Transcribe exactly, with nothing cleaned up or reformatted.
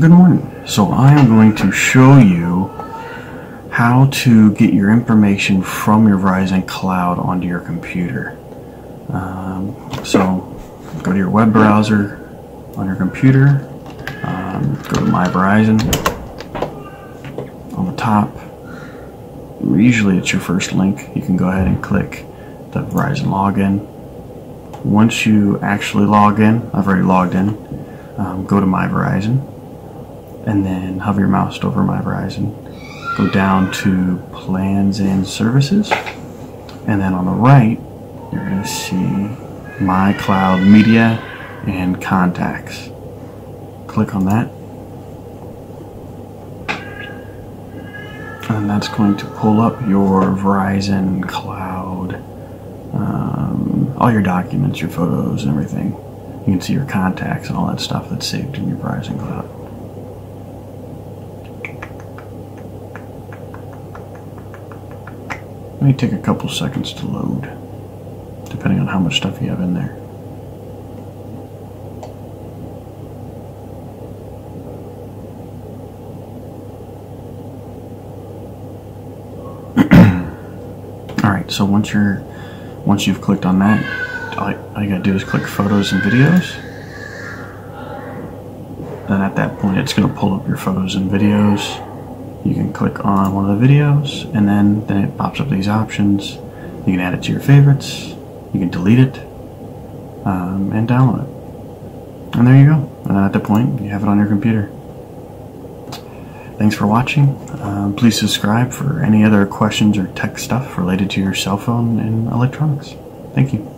Good morning. So I am going to show you how to get your information from your Verizon Cloud onto your computer. Um, so go to your web browser on your computer, um, go to My Verizon on the top. Usually it's your first link. You can go ahead and click the Verizon login. Once you actually log in, I've already logged in, um, go to My Verizon. And then hover your mouse over My Verizon, go down to Plans and Services, and then on the right you're going to see My Cloud Media and Contacts. Click on that, and that's going to pull up your Verizon Cloud, um, all your documents, your photos and everything. You can see your contacts and all that stuff that's saved in your Verizon Cloud. May take a couple seconds to load, depending on how much stuff you have in there. Alright, so once you're once you've clicked on that, all you, all you gotta do is click photos and videos. Then at that point it's gonna pull up your photos and videos. You can click on one of the videos, and then, then it pops up these options. You can add it to your favorites, you can delete it, um, and download it. And there you go. And at that point, you have it on your computer. Thanks for watching. Um, please subscribe for any other questions or tech stuff related to your cell phone and electronics. Thank you.